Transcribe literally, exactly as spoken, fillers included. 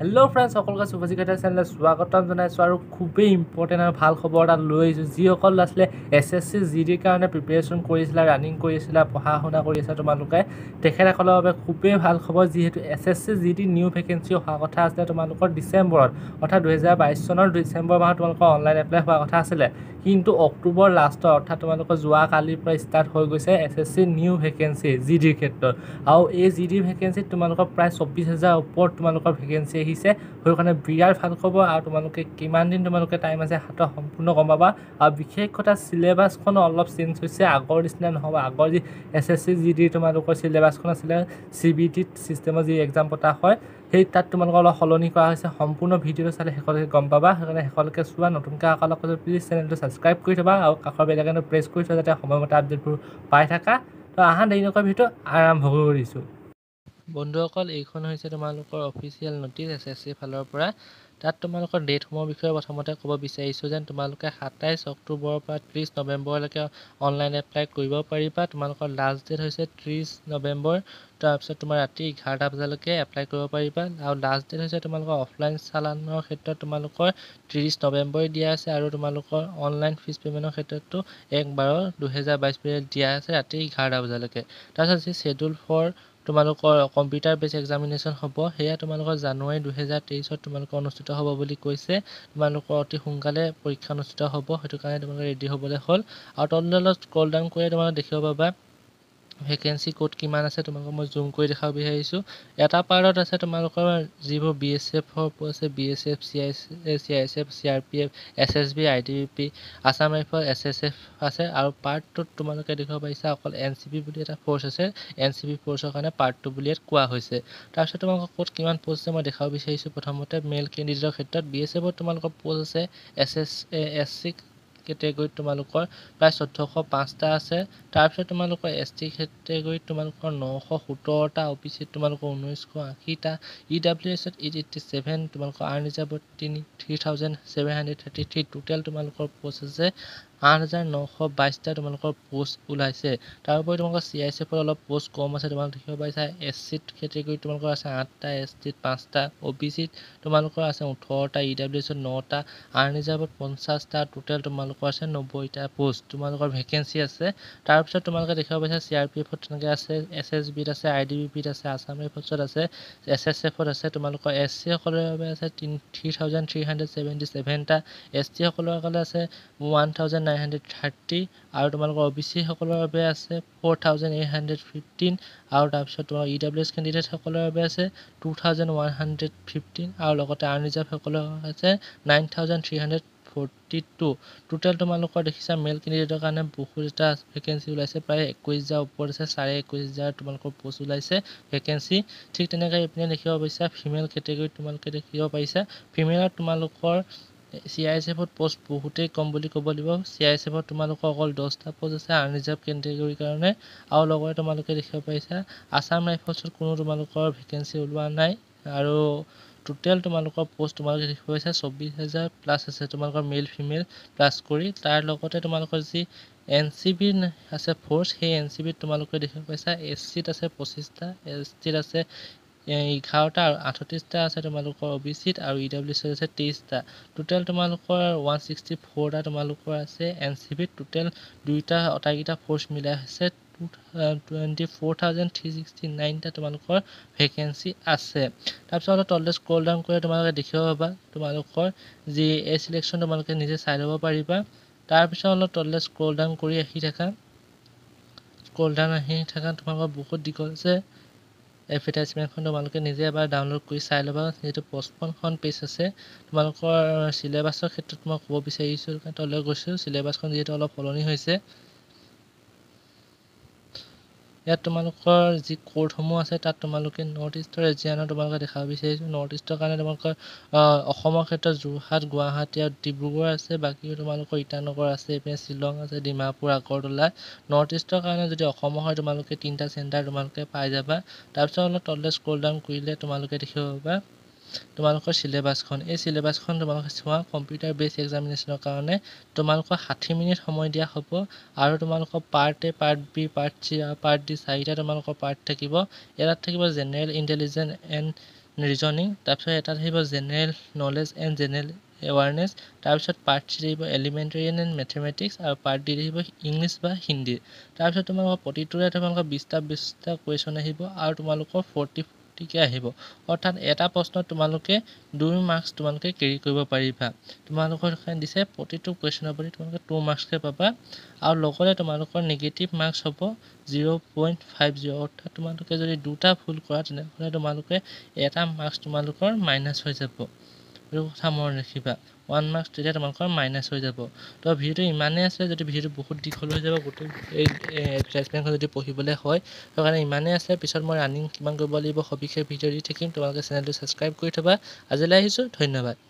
Hello friends সকলকে সুভাজিকাটা চ্যানেলে স্বাগতম জানাইছো আৰু খুবই ইম্পৰ্টেন্ট আৰু ভাল খবৰ এটা লৈ আহিছো যি সকল লাসলে এসএসসি জিডি কাৰণে প্ৰিপাৰেচন কৰিছিলা ৰানিং কৰিছিলা পঢ়াশুনা কৰিছা তোমালোকে তেখেতসকলৰ বাবে খুবই ভাল খবৰ যিহেতু এসএসসি জিডি নিউ ভেকেন্সি হোৱাৰ কথা আছে তোমালোকৰ ডিসেম্বৰত অৰ্থাৎ দুই হাজাৰ বাইশ চনৰ ডিসেম্বৰ মাহত তোমালোকৰ অনলাইন এপ্লাই হোৱাৰ কথা আছিল কিন্তু অক্টোবৰ লাষ্টৰ অৰ্থাৎ তোমালোকৰ যোৱা কালি পৰা ষ্টাৰ্ট হৈ গৈছে এসএসসি নিউ ভেকেন্সি জিডি ক্ষেত্ৰত আৰু এই জিডি ভেকেন্সি তোমালোকৰ প্ৰায় চৌব্বিছ হাজাৰ ওপৰত তোমালোকৰ ভেকেন্সি হিছে হৰকনে বিআৰ ভাল খবৰ আৰু তোমালোকে কিমান দিন তোমালোকে টাইম আছে হাত সম্পূৰ্ণ গমাবা আৰু বিশেষ কথা সিলেবাসখন অলপ চেঞ্জ হৈছে আগৰ নিচিনা নহব আগৰ যে এসএসসি জিডি তোমালোকৰ সিলেবাসখন আছিল সিবিটি সিস্টেমৰ যে এক্সাম পতা হয় সেই তাত তোমালোকৰ অলপ হলনি কৰা হৈছে সম্পূৰ্ণ ভিডিঅ' চালে হেকলকে গমাবা হেকনে হেকলকে চোৱা নতুনকৈ আকলক প্লিজ চেনেলটো সাবস্ক্ৰাইব কৰি থবা আৰু কাষৰ বেল আইকনটো প্ৰেছ কৰি থবা যাতে সময়মতে আপডেটবোৰ পাই থাকা তো আহা দিনকৰ ভিডিঅ' আৰম্ভ কৰিছো বন্ধুসকল এইখন হৈছে তোমালোকৰ অফিচিয়েল নটিচ এসএসসি ফালৰ পৰা তাত তোমালোকৰ ডেট হোমৰ বিষয়ে প্ৰথমতে ক'ব বিচাৰিছো যেন তোমালোকে সাতাইছ অক্টোবৰৰ পৰা ত্ৰিছ নৱেম্বৰলৈকে অনলাইন এপ্লাই কৰিব পাৰিবা তোমালোকৰ লাষ্ট ডেট হৈছে ত্ৰিছ নৱেম্বৰ তাৰ পিছত তোমাৰ ৰাতি এঘাৰটা বজালৈকে এপ্লাই কৰিব পাৰিবা আৰু লাষ্ট ডেট হৈছে তোমালোকৰ অফলাইন চালানৰ ক্ষেত্ৰত তোমালোকৰ ত্ৰিছ নৱেম্বৰ দিয়া আছে আৰু তোমালোকৰ অনলাইন ফিজ পেমেন্টৰ ক্ষেত্ৰতটো এক বাৰ দুই হাজাৰ বাইশ পৰ্যন্ত দিয়া আছে ৰাতি এঘাৰটা বজালৈকে তাৰ পিছত শেডিউল ফৰ তোমালোকৰ কম্পিউটাৰ বেস এক্সামিনেশন হ'ব হেয়া তোমালোকৰ জানুৱাৰী দুই হাজাৰ তেইশ ত তোমালোকৰ অনুষ্ঠিত হ'ব বুলি কৈছে তোমালোকৰ অতি সোনকালে পৰীক্ষা অনুষ্ঠিত হ'ব হেতু কাৰণে তোমালোকে ৰেডি হ'বলৈ হ'ল আৰু তললৈ স্ক্ৰল ডাউন কৰি তোমালোকে দেখিব পাবা ভেকেন্সি কোড কিমান আছে তোমালোকক মই জুম কৰি দেখাব বিচাৰিছো এটা পাৰত আছে তোমালোকৰ যিবোৰ বিএসএফ হৰ আছে BSF CISF CRPF SSB ITBP Assam rifle SSF আছে আৰু পাৰ্ট টু তোমালোকে দেখাব পাইছা অকল এনসিবি বুলি এটা ফোৰ্স আছে এনসিবি ফোৰ্সৰ কাৰণে পাৰ্ট টু বুলিয়ে কোৱা হৈছে তাৰ পিছত তোমালোকৰ কোড কিমান পোষ্ট আছে মই দেখাব বিচাৰিছো প্ৰথমতে মেল ক্যান্ডিডেটৰ ক্ষেত্ৰত বিএসএফৰ তোমালোকৰ পোষ্ট আছে এসএসএসসি কেটেগৰীত তোমালোকৰ প্ৰায় চৈধ্যশ পাঁচটা আছে তাৰ পিছত তোমালোকৰ এসটি কেটেগৰীত তোমালোকৰ নশ সত্তৰটা ওপিসি তোমালোকৰ ঊনৈশ শ আশীটা ইডব্লিউএছ আঠাইশ তোমালোকৰ আনৰিজাৰ্ভড তিনি হাজাৰ সাতশ ত্ৰিশ টোটাল তোমালোকৰ পোষ্ট আছে আঠ হাজাৰ নশ বাইশটা তোমালোকৰ পোষ্ট ওলাইছে তাৰ উপৰি তোমালোকৰ সিআইএসএফ ৰ অলপ পোষ্ট কম আছে তোমালোকে দেখিব পাইছা এসসি কেটেগৰীত তোমালোকৰ আছে আঠটা এসটি পাঁচটা ওবিসি তোমালোকৰ আছে ওঠৰটা ইডব্লিউএছ নটা আনৰিজাৰ্ভড পঞ্চাশটা টোটাল তোমালোকৰ আছে নব্বৈটা পোষ্ট তোমালোকৰ ভেকেন্সি আছে তাৰ পিছত তোমালোকে দেখিব পাইছা সিআরপিএফ ত তেনেকৈ আছে এসএসবি ত আছে আইডিবিপি ত আছে আসাম ৰাইফলত আছে এসএসএফ ত আছে তোমালোকৰ এসসি সকলৰ বাবে আছে তিনি হাজাৰ তিনিশ সাতসত্তৰ টা এসটি সকলৰ বাবে আছে এক হাজাৰ নশ ষাঠি আৰু তোমালোকৰ ওবিসি সকলৰ বাবে আছে চাৰি হাজাৰ আঠশ পঞ্চাছ আৰু তাৰ পিছত তোমাৰ ইডব্লিউএছ ক্যান্ডিডেট সকলৰ বাবে আছে দুই হাজাৰ এশ পঞ্চাছ আৰু লগতে আনৰিজাৰ্ভ সকলৰ আছে নয় হাজাৰ তিনিশ চৌৱন্ন টোটাল তোমালোকৰ দেখিছা মেল ক্যান্ডিডেটৰ কাৰণে বহুতটা ভেকেন্সি ওলাইছে প্ৰায় একৈশ হাজাৰ ওপৰত আছে চাৰে একৈশ হাজাৰ তোমালোকৰ পোষ্ট ওলাইছে ভেকেন্সি ঠিক তেনেকৈ আপুনি দেখিব পাইছা ফিমেল কেটেগৰীত তোমালোকে দেখিব পাইছা ফিমেলত তোমালোকৰ সিআইএসএফ ত পোষ্ট বহুতেই কম বুলি ক'ব লাগিব সিআইএসএফ ত তোমালোকৰ অকল দহটা পোষ্ট আছে আনৰিজাৰ্ভ কেটেগৰীৰ কাৰণে আৰু লগতে তোমালোকে দেখিব পাইছা আসাম ৰাইফলত কোনো তোমালোকৰ ভেকেন্সি ওলোৱা নাই আৰু টোটাল তোমালোকৰ পোষ্ট তোমালোকে দেখিব পাইছা চৌব্বিছ হাজাৰ প্লাস আছে তোমালোকৰ মেল ফিমেল প্লাস কৰি তাৰ লগতে তোমালোকৰ যি এনসিবি আছে ফোর্স সেই এনসিবি তোমালোকে দেখিব পাইছা এসসি ত আছে পঁচিশটা এসটি ত আছে এঘাৰটা আৰু আঠত্ৰিশটা আছে তোমালোকৰ ওবিসিত আৰু ইডব্লিউএছ আছে তেইশটা টোটাল তোমালোকৰ এক শ ছিক্সটি ফ'ৰটা তোমালোকৰ আছে এনসিবি টোটাল দুইটা অটাকিটা ফোৰ্স মিলাই আছে চৌব্বিছ হাজাৰ তিনিশ ছয়ষষ্ঠি টা তোমালোকৰ ভেকেন্সি আছে তাৰ পিছত তললৈ স্ক্ৰল ডাউন কৰি তোমালোকে দেখিব পাবা তোমালোকৰ যি এ সিলেকশন তোমালোকে নিজে চাই ল'ব পাৰিবা তাৰ পিছত তললৈ স্ক্ৰল ডাউন কৰি আহি থাকা স্ক্ৰল ডাউন আহি থাকা তোমালোকৰ বহুত দিগল আছে এডভাৰটাইজমেন্টখন তোমালোকে নিজে এবাৰ ডাউনলোড কৰি চাই ল'বা যেটো পঁচপন্নখন পেজ আছে তোমালোকৰ সিলেবাসৰ ক্ষেত্ৰত মই ক'ব বিচাৰিছো তললৈ গৈছো সিলেবাসখন যেটো অলপ সলনি হৈছে ইয়াত তোমালোকৰ যি কোড সমূহ আছে তাত তোমালোকে নৰ্থ ইষ্টৰ ৰিজিয়নৰ তোমালোকে দেখাব বিচাৰিছো নৰ্থ ইষ্টৰ কাৰণে তোমালোকৰ অসমৰ ক্ষেত্ৰত যোৰহাট গুৱাহাটী আৰু ডিব্ৰুগড় আছে বাকি তোমালোকৰ ইটানগৰ আছে এপিনে শিলং আছে ডিমাপুৰ আগৰতলা নৰ্থ ইষ্টৰ কাৰণে যদি অসম হয় তোমালোকে তিনটা চেণ্টাৰ তোমালোকে পাই যাবা তাৰ পিছত অলপ তললৈ স্ক্ৰল ডাউন কৰিলে তোমালোকে দেখিব পাবা তোমালোকৰ সিলেবাসখন এই সিলেবাসখন তোমালোকে চোৱা কম্পিউটাৰ বেস এক্সামিনেশনৰ কাৰণে তোমালোকৰ ষাঠি মিনিট সময় দিয়া হ'ব আৰু তোমালোকৰ part A part B part C part D চাৰিটা তোমালোকৰ পাৰ্ট থাকিব এৰাত থাকিব general intelligence and reasoning, tapso eta thibo general knowledge and general awareness, tapso part three thibo elementary and mathematics, and part D thibo English ba Hindi. Tapso tomar protitore tomar twenty twenty question ahibo aru tumalokor forty টিকে আহিব অর্থাৎ এটা প্রশ্ন তোমালকে two marks তোমালকে carry কৰিব পাৰিবা তোমালকৰ খান দিছে প্ৰতিটো কোৱেশ্চনৰ পৰি তোমালকে two মাৰ্কস কে পাবা আৰু লগতে তোমালকৰ নেগেটিভ মাৰ্কস হ'ব zero point five zero অৰ্থাৎ তোমালকে যদি দুটা ভুল কৰা তেনে তোমালকে এটা মাৰ্কস তোমালকৰ মাইনাস হৈ যাব আৰু কথা মন ৰাখিবা one মাৰ্কস তেতিয়া তোমালকৰ মাইনাস হৈ যাব তো ভিডিওটো ইমানে আছে যদি ভিডিও বহুত দিখল হৈ যাব গটে এই এডভার্টাইজমেন্ট যদি পঢ়িবলৈ হয় তো কাৰণে ইমানে আছে পিছত মই ৰানিং কিমান কৰিব লাগিব হবিকে ভিডিও দি থাকিম তোমালোকে চেনেলটো সাবস্ক্ৰাইব কৰি থবা আজিলৈ আহিছো ধন্যবাদ।